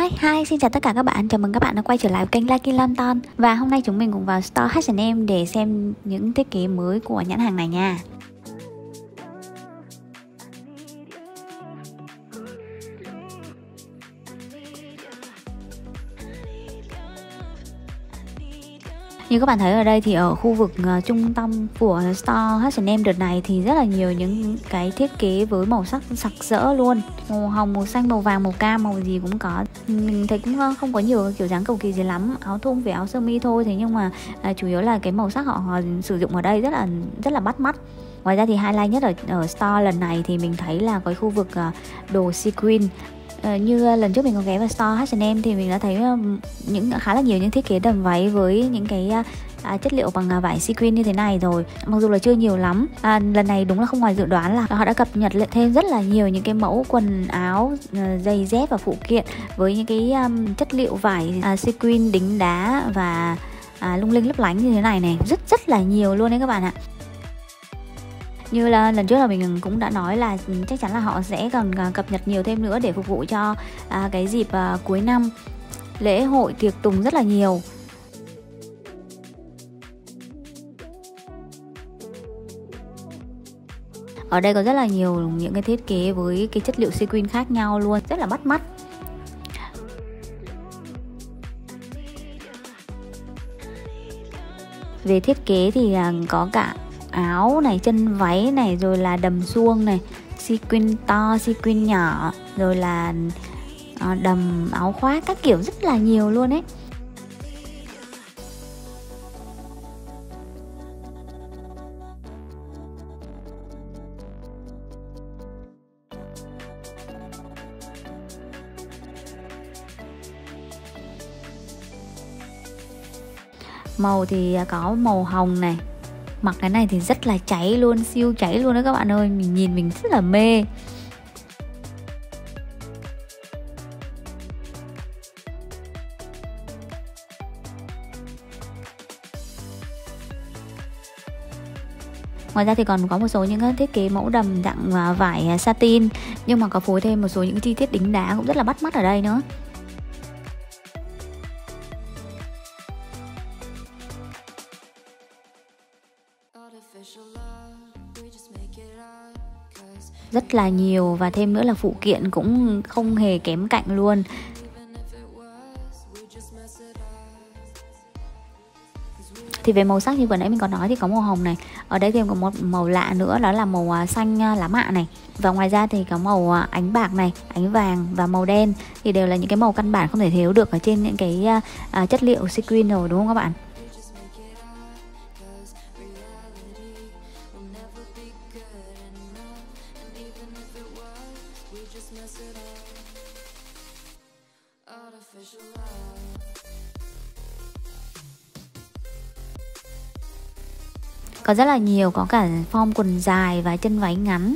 Hi, xin chào tất cả các bạn, chào mừng các bạn đã quay trở lại kênh Laki Lonton. Và hôm nay chúng mình cùng vào store H&M để xem những thiết kế mới của nhãn hàng này nha. Như các bạn thấy ở đây thì ở khu vực trung tâm của store H&M đợt này thì rất là nhiều những cái thiết kế với màu sắc sặc sỡ luôn. Màu hồng, màu xanh, màu vàng, màu cam, màu gì cũng có. Mình thấy cũng không có nhiều kiểu dáng cầu kỳ gì lắm, áo thun với áo sơ mi thôi. Thế nhưng mà chủ yếu là cái màu sắc họ sử dụng ở đây rất là bắt mắt. Ngoài ra thì highlight nhất ở store lần này thì mình thấy là cái khu vực đồ sequin. Như lần trước mình có ghé vào store H&M thì mình đã thấy khá là nhiều những thiết kế đầm váy với những cái chất liệu bằng vải sequin như thế này rồi. Mặc dù là chưa nhiều lắm, lần này đúng là không ngoài dự đoán là họ đã cập nhật lại thêm rất là nhiều những cái mẫu quần áo, giày dép và phụ kiện với những cái chất liệu vải sequin đính đá và lung linh lấp lánh như thế này này. Rất là nhiều luôn đấy các bạn ạ. Như là lần trước là mình cũng đã nói là chắc chắn là họ sẽ còn cập nhật nhiều thêm nữa để phục vụ cho cái dịp cuối năm, lễ hội, tiệc tùng rất là nhiều. Ở đây có rất là nhiều những cái thiết kế với cái chất liệu sequin khác nhau luôn, rất là bắt mắt. Về thiết kế thì có cả áo này, chân váy này, rồi là đầm suông này, sequin to, sequin nhỏ, rồi là đầm áo khoác các kiểu, rất là nhiều luôn ấy. Màu thì có màu hồng này. Mặc cái này thì rất là cháy luôn, siêu cháy luôn đó các bạn ơi, mình nhìn mình rất là mê. Ngoài ra thì còn có một số những thiết kế mẫu đầm dạng vải satin, nhưng mà có phối thêm một số những chi tiết đính đá cũng rất là bắt mắt ở đây nữa. Rất là nhiều, và thêm nữa là phụ kiện cũng không hề kém cạnh luôn. Thì về màu sắc như vừa nãy mình có nói thì có màu hồng này. Ở đây thì có một màu lạ nữa, đó là màu xanh lá mạ này. Và ngoài ra thì có màu ánh bạc này, ánh vàng và màu đen. Thì đều là những cái màu căn bản không thể thiếu được ở trên những cái chất liệu sequin rồi, đúng không các bạn? Có rất là nhiều, có cả form quần dài và chân váy ngắn.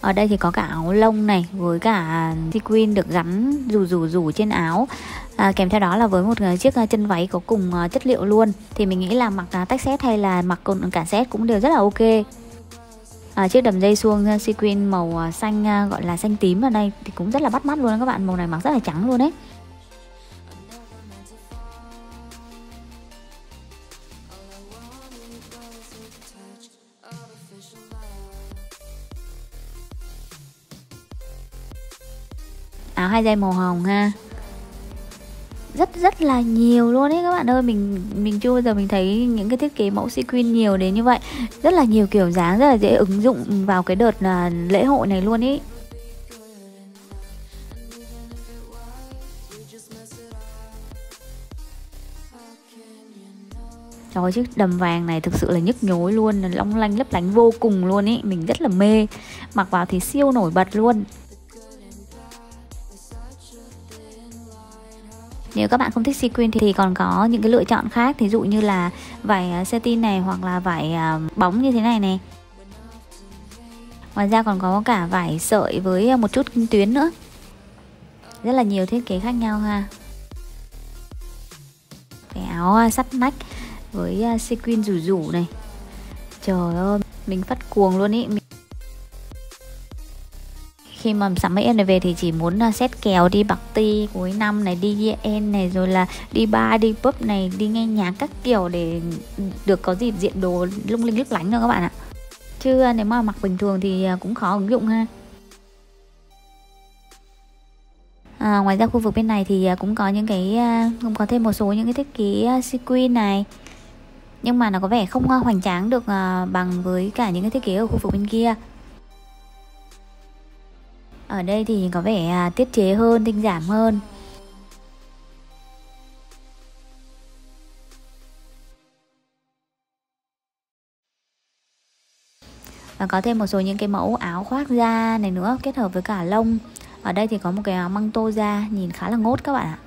Ở đây thì có cả áo lông này với cả sequin được gắn rủ trên áo, kèm theo đó là với một chiếc chân váy có cùng chất liệu luôn. Thì mình nghĩ là mặc tách set hay là mặc cả set cũng đều rất là ok. Chiếc đầm dây suông sequin màu xanh, gọi là xanh tím ở đây thì cũng rất là bắt mắt luôn các bạn. Màu này mặc rất là trắng luôn đấy. Áo hai dây màu hồng ha, rất là nhiều luôn đấy các bạn ơi. Mình chưa bao giờ mình thấy những cái thiết kế mẫu sequin nhiều đến như vậy, rất là nhiều kiểu dáng, rất là dễ ứng dụng vào cái đợt lễ hội này luôn ý. Trời ơi, chiếc đầm vàng này thực sự là nhức nhối luôn, long lanh lấp lánh vô cùng luôn ý, mình rất là mê, mặc vào thì siêu nổi bật luôn. Nếu các bạn không thích sequin thì còn có những cái lựa chọn khác, thí dụ như là vải satin này hoặc là vải bóng như thế này này. Ngoài ra còn có cả vải sợi với một chút tuyến nữa. Rất là nhiều thiết kế khác nhau ha. áo sắt nách với sequin rủ rủ này. Trời ơi, mình phát cuồng luôn ý. Khi mà sắm mấy em này về thì chỉ muốn xét kèo đi party cuối năm này, đi year-end này, rồi là đi bar, đi pub này, đi nghe nhạc các kiểu để được có gì diện đồ lung linh lấp lánh thôi các bạn ạ. Chứ nếu mà mặc bình thường thì cũng khó ứng dụng ha. Ngoài ra khu vực bên này thì cũng có những cái, cũng có thêm một số những cái thiết kế sequin này. Nhưng mà nó có vẻ không hoành tráng được bằng với cả những cái thiết kế ở khu vực bên kia. Ở đây thì có vẻ tiết chế hơn, tinh giảm hơn. Và có thêm một số những cái mẫu áo khoác da này nữa, kết hợp với cả lông. Ở đây thì có một cái áo măng tô da, nhìn khá là ngốt các bạn ạ.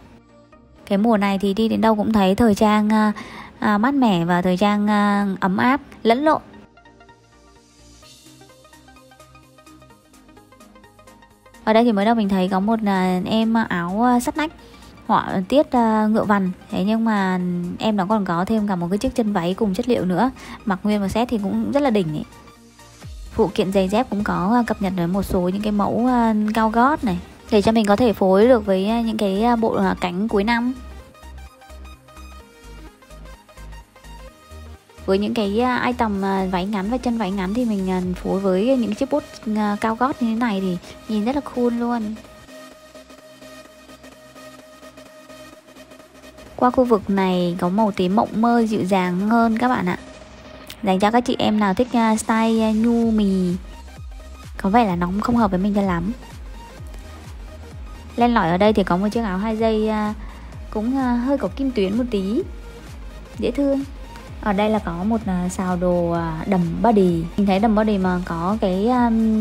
Cái mùa này thì đi đến đâu cũng thấy thời trang mát mẻ và thời trang ấm áp lẫn lộn. Ở đây thì mới đầu mình thấy có một em áo sắt nách, họa tiết ngựa vằn. Thế nhưng mà em nó còn có thêm cả một cái chiếc chân váy cùng chất liệu nữa. Mặc nguyên một set thì cũng rất là đỉnh ấy. Phụ kiện giày dép cũng có cập nhật một số những cái mẫu cao gót này, để cho mình có thể phối được với những cái bộ cánh cuối năm. Với những cái item váy ngắn và chân váy ngắn thì mình phối với những chiếc bốt cao gót như thế này thì nhìn rất là cool luôn. Qua khu vực này có màu tím mộng mơ dịu dàng hơn các bạn ạ. Dành cho các chị em nào thích style nhu mì. Có vẻ là nó không hợp với mình cho lắm. Len lỏi ở đây thì có một chiếc áo 2 dây cũng hơi có kim tuyến một tí, dễ thương. Ở đây là có một xào đồ đầm body. Mình thấy đầm body mà có cái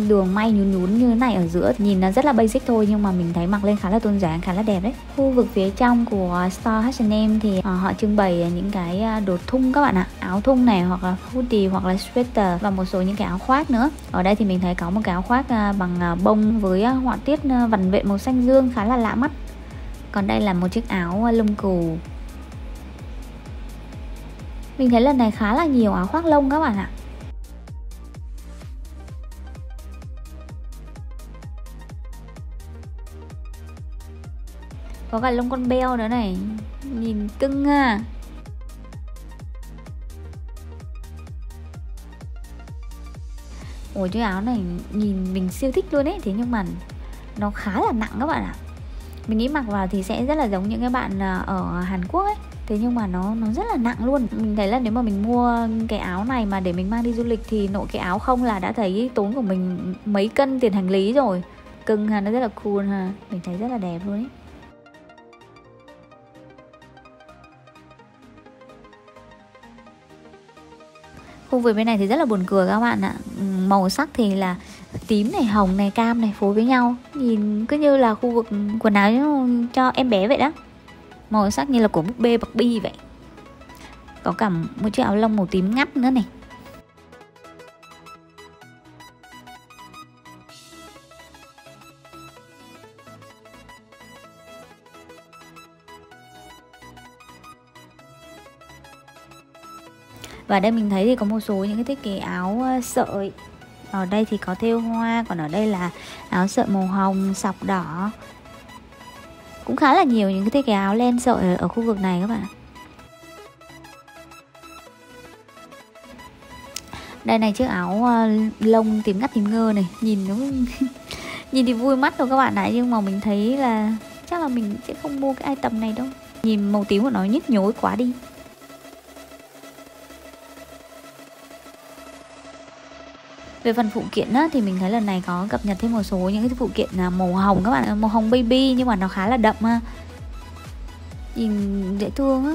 đường may nhún nhún như thế này ở giữa, nhìn nó rất là basic thôi nhưng mà mình thấy mặc lên khá là tôn dáng, khá là đẹp đấy. Khu vực phía trong của store H&M thì họ trưng bày những cái đồ thun các bạn ạ. Áo thun này hoặc là hoodie hoặc là sweater và một số những cái áo khoác nữa. Ở đây thì mình thấy có một cái áo khoác bằng bông với họa tiết vằn vện màu xanh dương khá là lạ mắt. Còn đây là một chiếc áo lông cừu. Mình thấy lần này khá là nhiều áo khoác lông các bạn ạ. Có cả lông con beo nữa này, nhìn cưng à. Ủa, chiếc áo này nhìn mình siêu thích luôn ấy. Thế nhưng mà nó khá là nặng các bạn ạ. Mình nghĩ mặc vào thì sẽ rất là giống những cái bạn ở Hàn Quốc ấy. Thế nhưng mà nó rất là nặng luôn. Mình thấy là nếu mà mình mua cái áo này mà để mình mang đi du lịch thì nội cái áo không là đã thấy tốn của mình mấy cân tiền hành lý rồi. Cưng ha, nó rất là cool ha. Mình thấy rất là đẹp luôn ấy. Khu vực bên này thì rất là buồn cười các bạn ạ. Màu sắc thì là tím này, hồng này, cam này phối với nhau. Nhìn cứ như là khu vực quần áo cho em bé vậy đó. Màu sắc như là của búp bê Barbie vậy. Có cả một chiếc áo lông màu tím ngắt nữa này. Và đây mình thấy thì có một số những cái thiết kế áo sợi. Ở đây thì có thêu hoa, còn ở đây là áo sợi màu hồng, sọc đỏ. Cũng khá là nhiều những cái thiết kế áo len sợi ở khu vực này các bạn. Đây này, chiếc áo lông tím ngắt tím ngơ này, nhìn nó nhìn thì vui mắt rồi các bạn ạ, nhưng mà mình thấy là chắc là mình sẽ không mua cái item này đâu. Nhìn màu tím của nó nhức nhối quá đi. Về phần phụ kiện á, thì mình thấy lần này có cập nhật thêm một số những cái phụ kiện màu hồng các bạn, màu hồng baby nhưng mà nó khá là đậm ha. Nhìn dễ thương á.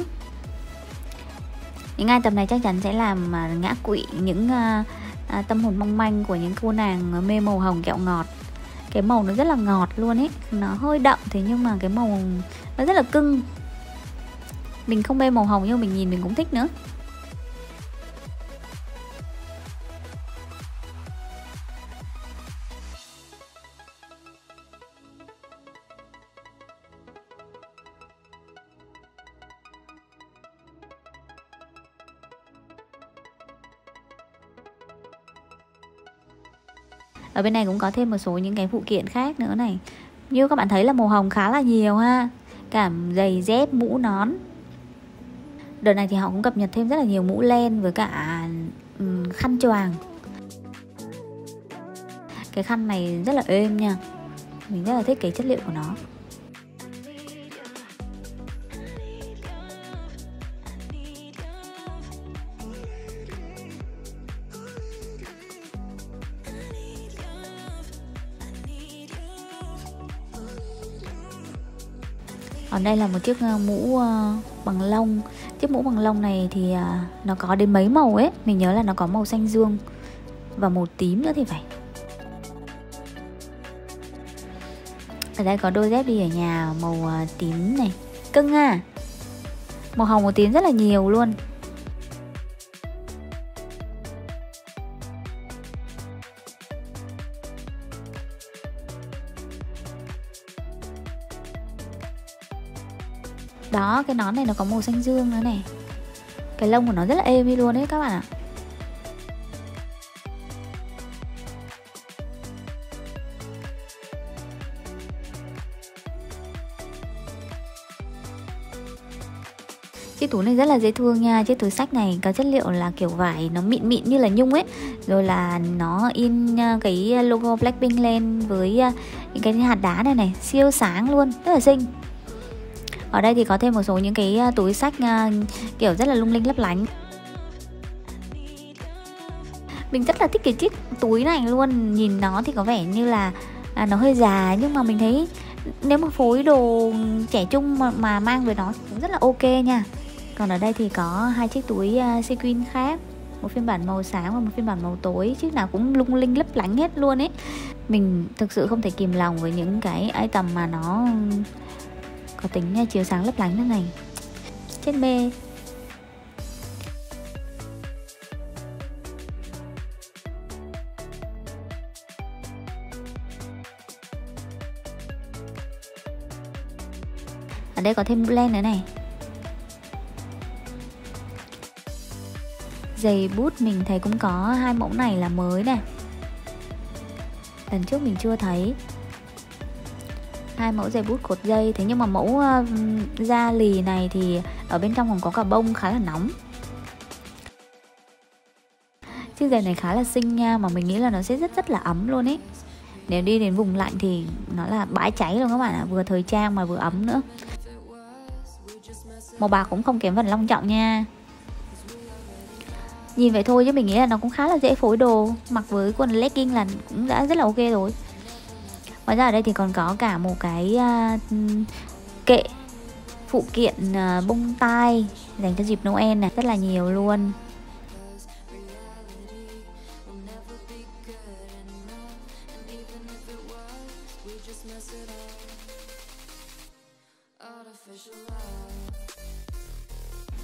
Những ai tầm này chắc chắn sẽ làm ngã quỵ những tâm hồn mong manh của những cô nàng mê màu hồng kẹo ngọt. Cái màu nó rất là ngọt luôn ấy, nó hơi đậm thế nhưng mà cái màu nó rất là cưng. Mình không mê màu hồng nhưng mình nhìn mình cũng thích nữa. Ở bên này cũng có thêm một số những cái phụ kiện khác nữa này. Như các bạn thấy là màu hồng khá là nhiều ha, cả giày, dép, mũ, nón. Đợt này thì họ cũng cập nhật thêm rất là nhiều mũ len với cả khăn choàng. Cái khăn này rất là êm nha, mình rất là thích cái chất liệu của nó. Còn đây là một chiếc mũ bằng lông. Chiếc mũ bằng lông này thì nó có đến mấy màu ấy. Mình nhớ là nó có màu xanh dương và màu tím nữa thì phải. Ở đây có đôi dép đi ở nhà màu tím này. Cưng à. Màu hồng màu tím rất là nhiều luôn. Đó, cái nón này nó có màu xanh dương nữa này. Cái lông của nó rất là êm đi luôn đấy các bạn ạ. Chiếc túi này rất là dễ thương nha. Chiếc túi xách này có chất liệu là kiểu vải, nó mịn mịn như là nhung ấy. Rồi là nó in cái logo Blackpink lên với những cái hạt đá này này. Siêu sáng luôn, rất là xinh. Ở đây thì có thêm một số những cái túi xách kiểu rất là lung linh lấp lánh. Mình rất là thích cái chiếc túi này luôn. Nhìn nó thì có vẻ như là nó hơi già, nhưng mà mình thấy nếu mà phối đồ trẻ trung mà mang với nó cũng rất là ok nha. Còn ở đây thì có hai chiếc túi sequin khác, một phiên bản màu sáng và một phiên bản màu tối. Chiếc nào cũng lung linh lấp lánh hết luôn ấy. Mình thực sự không thể kìm lòng với những cái item mà nó có tính chiếu sáng lấp lánh thế này. Chết mê. Ở đây có thêm mũ len nữa này. Giày bút mình thấy cũng có hai mẫu này là mới này, lần trước mình chưa thấy. Hai mẫu giày bút cột dây. Thế nhưng mà mẫu da lì này thì ở bên trong còn có cả bông, khá là nóng. Chiếc giày này khá là xinh nha, mà mình nghĩ là nó sẽ rất là ấm luôn ấy. Nếu đi đến vùng lạnh thì nó là bãi cháy luôn các bạn ạ. Vừa thời trang mà vừa ấm nữa. Màu bạc cũng không kém phần long trọng nha. Nhìn vậy thôi chứ mình nghĩ là nó cũng khá là dễ phối đồ. Mặc với quần legging là cũng đã rất là ok rồi. Ngoài ra ở đây thì còn có cả một cái kệ phụ kiện bông tai dành cho dịp Noel này, rất là nhiều luôn.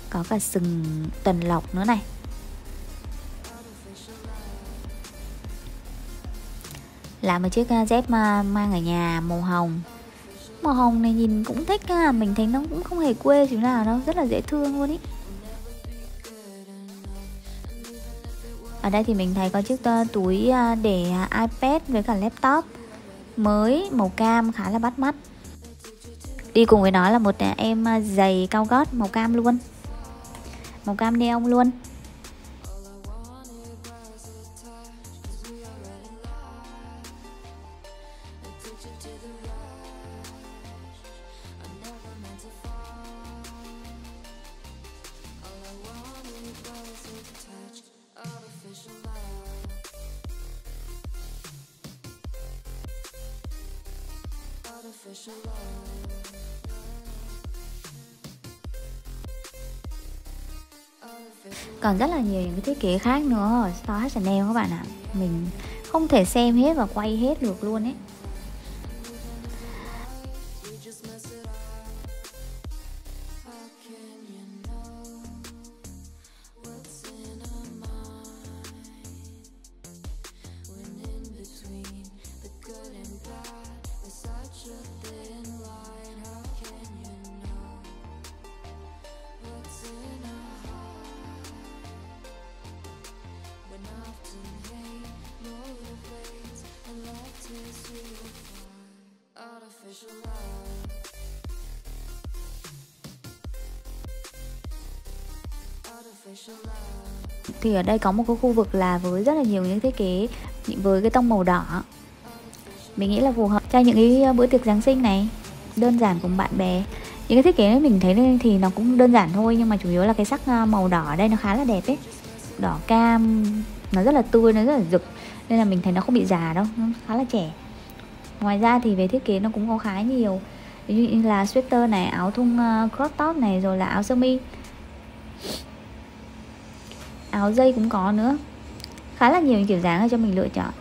Có cả sừng tuần lộc nữa này. Là một chiếc dép mang ở nhà màu hồng. Màu hồng này nhìn cũng thích ha. Mình thấy nó cũng không hề quê chút nào đâu. Rất là dễ thương luôn ý. Ở đây thì mình thấy có chiếc túi để iPad với cả laptop. Mới, màu cam khá là bắt mắt. Đi cùng với nó là một em giày cao gót màu cam luôn. Màu cam neon luôn. Còn rất là nhiều những cái thiết kế khác nữa ở store H&M các bạn ạ. Mình không thể xem hết và quay hết được luôn ấy. Thì ở đây có một cái khu vực là với rất là nhiều những thiết kế với cái tông màu đỏ. Mình nghĩ là phù hợp cho những cái bữa tiệc Giáng sinh này, đơn giản cùng bạn bè. Những cái thiết kế mình thấy thì nó cũng đơn giản thôi, nhưng mà chủ yếu là cái sắc màu đỏ ở đây nó khá là đẹp ấy. Đỏ cam, nó rất là tươi, nó rất là rực, nên là mình thấy nó không bị già đâu, nó khá là trẻ. Ngoài ra thì về thiết kế nó cũng có khá nhiều, ví dụ như là sweater này, áo thun crop top này, rồi là áo sơ mi, áo dây cũng có nữa. Khá là nhiều kiểu dáng cho mình lựa chọn.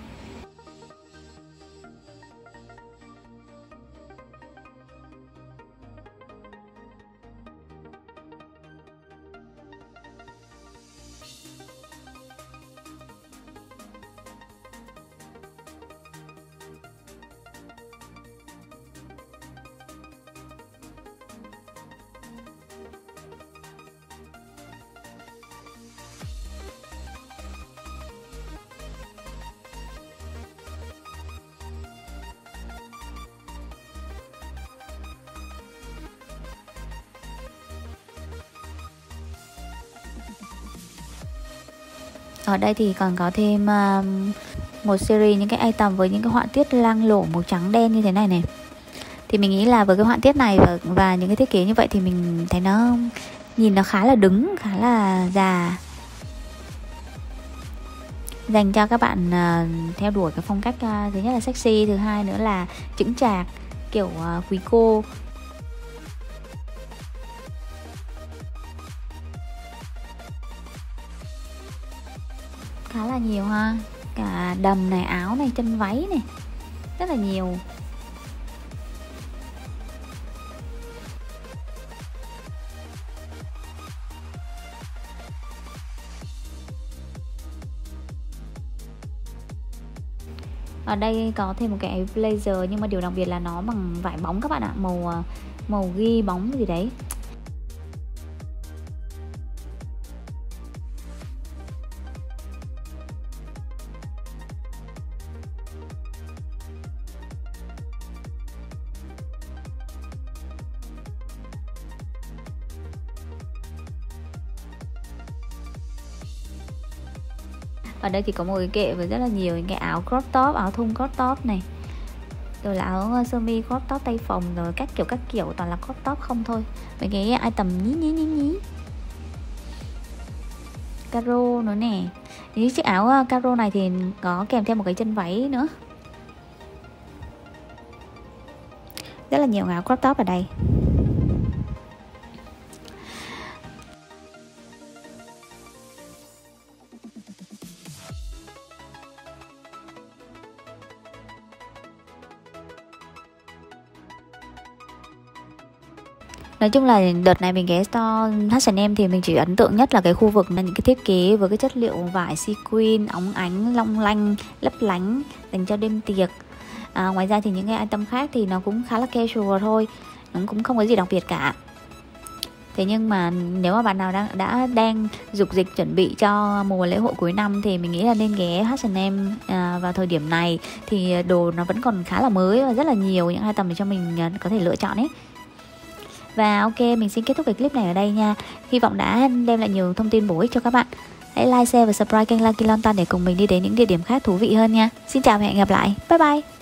Ở đây thì còn có thêm một series những cái item với những cái họa tiết lang lổ màu trắng đen như thế này này. Thì mình nghĩ là với cái họa tiết này và những cái thiết kế như vậy thì mình thấy nó nhìn nó khá là đứng, khá là già, dành cho các bạn theo đuổi cái phong cách thứ nhất là sexy, thứ hai nữa là chững chạc kiểu quý cô. Khá là nhiều ha, cả đầm này, áo này, chân váy này, rất là nhiều. Ở đây có thêm một cái blazer, nhưng mà điều đặc biệt là nó bằng vải bóng các bạn ạ, màu ghi bóng gì đấy. Ở đây thì có một cái kệ với rất là nhiều những cái áo crop top, áo thun crop top này, rồi là áo sơ mi crop top tay phồng, rồi các kiểu toàn là crop top không thôi. Mấy cái item nhí caro nữa nè. Những chiếc áo caro này thì có kèm theo một cái chân váy nữa. Rất là nhiều áo crop top ở đây. Nói chung là đợt này mình ghé store H&M thì mình chỉ ấn tượng nhất là cái khu vực là những cái thiết kế với cái chất liệu vải sequin, óng ánh, long lanh, lấp lánh, dành cho đêm tiệc. Ngoài ra thì những cái item khác thì nó cũng khá là casual thôi, nó cũng không có gì đặc biệt cả. Thế nhưng mà nếu mà bạn nào đang dục dịch chuẩn bị cho mùa lễ hội cuối năm thì mình nghĩ là nên ghé H&M vào thời điểm này. Thì đồ nó vẫn còn khá là mới và rất là nhiều những item để cho mình có thể lựa chọn ấy. Và ok, mình xin kết thúc cái clip này ở đây nha. Hy vọng đã đem lại nhiều thông tin bổ ích cho các bạn. Hãy like, share và subscribe kênh Laki Lonton để cùng mình đi đến những địa điểm khác thú vị hơn nha. Xin chào và hẹn gặp lại. Bye bye!